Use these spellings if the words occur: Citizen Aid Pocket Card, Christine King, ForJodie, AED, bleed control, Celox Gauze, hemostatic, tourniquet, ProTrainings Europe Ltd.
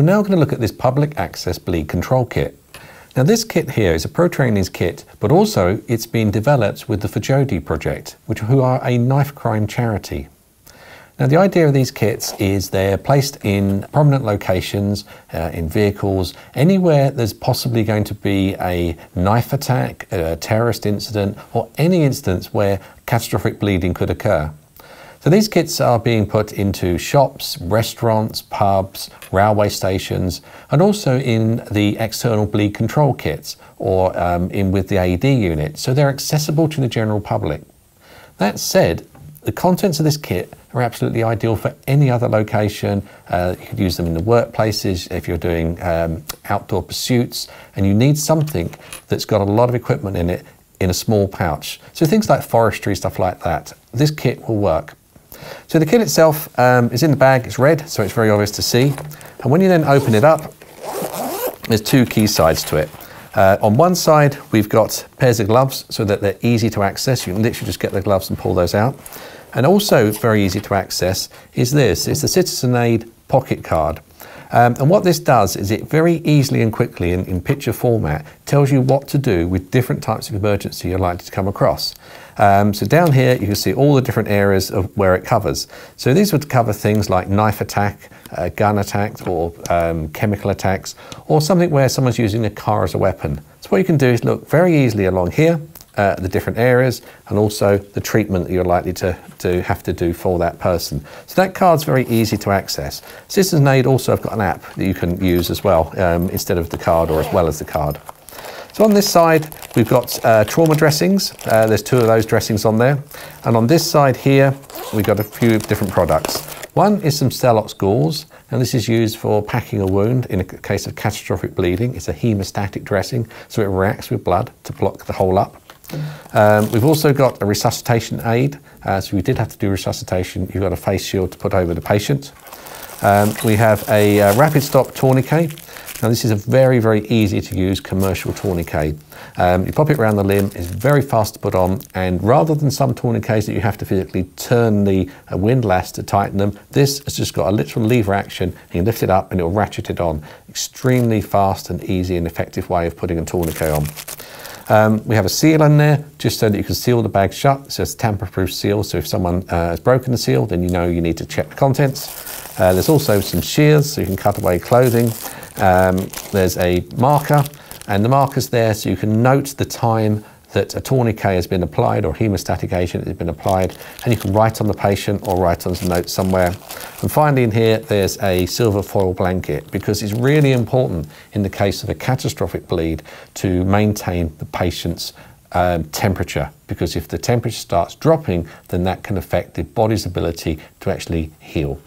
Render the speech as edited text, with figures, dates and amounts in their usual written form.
We're now going to look at this public access bleed control kit. Now this kit here is a pro-trainees kit, but also it's been developed with the ForJodie project, who are a knife crime charity. Now the idea of these kits is they're placed in prominent locations, in vehicles, anywhere there's possibly going to be a knife attack, a terrorist incident, or any instance where catastrophic bleeding could occur. So these kits are being put into shops, restaurants, pubs, railway stations, and also in the external bleed control kits or in with the AED unit, so they're accessible to the general public. That said, the contents of this kit are absolutely ideal for any other location. You could use them in the workplaces if you're doing outdoor pursuits, and you need something that's got a lot of equipment in it in a small pouch. So things like forestry, stuff like that, this kit will work. So the kit itself is in the bag, it's red, so it's very obvious to see. And when you then open it up, there's two key sides to it. On one side, we've got pairs of gloves so that they're easy to access. You can literally just get the gloves and pull those out. And also very easy to access is this. It's the Citizen Aid Pocket Card. And what this does is it very easily and quickly in picture format tells you what to do with different types of emergency you're likely to come across. So down here you can see all the different areas of where it covers. So these would cover things like knife attack, gun attack, or chemical attacks, or something where someone's using a car as a weapon. So what you can do is look very easily along here the different areas, and also the treatment that you're likely to have to do for that person. So that card's very easy to access. Citizen Aid also have got an app that you can use as well, instead of the card, or as well as the card. So on this side, we've got trauma dressings. There's two of those dressings on there. And on this side here, we've got a few different products. One is some Celox Gauze, and this is used for packing a wound in a case of catastrophic bleeding. It's a hemostatic dressing, so it reacts with blood to block the hole up. We've also got a resuscitation aid, so we did have to do resuscitation. You've got a face shield to put over the patient. We have a rapid stop tourniquet. Now this is a very, very easy to use commercial tourniquet. You pop it around the limb, it's very fast to put on, and rather than some tourniquets that you have to physically turn the windlass to tighten them, this has just got a literal lever action, and you lift it up and it'll ratchet it on. Extremely fast and easy and effective way of putting a tourniquet on. We have a seal in there just so that you can seal the bag shut. So it's a tamper-proof seal, so if someone has broken the seal, then you know you need to check the contents. There's also some shears, so you can cut away clothing. There's a marker, and the marker's there so you can note the time that a tourniquet has been applied or a hemostatic agent has been applied, and you can write on the patient or write on some notes somewhere. And finally in here, there's a silver foil blanket, because it's really important in the case of a catastrophic bleed to maintain the patient's temperature, because if the temperature starts dropping, then that can affect the body's ability to actually heal.